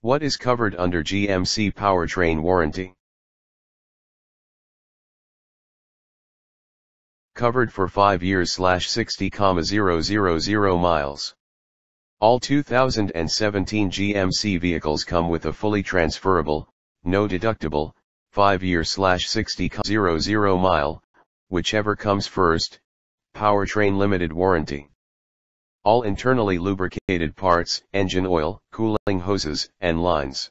What is covered under GMC powertrain warranty? Covered for 5 years/60,000 miles. All 2017 GMC vehicles come with a fully transferable, no deductible, 5-year/60,000 mile, whichever comes first, powertrain limited warranty. All internally lubricated parts, engine oil, cooling hoses, and lines.